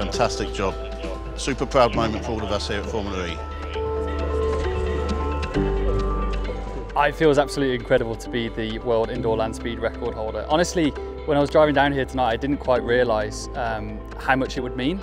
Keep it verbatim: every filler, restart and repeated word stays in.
fantastic job. Super proud moment for all of us here at Formula E. It feels absolutely incredible to be the world indoor land speed record holder. Honestly, when I was driving down here tonight, I didn't quite realise um, how much it would mean.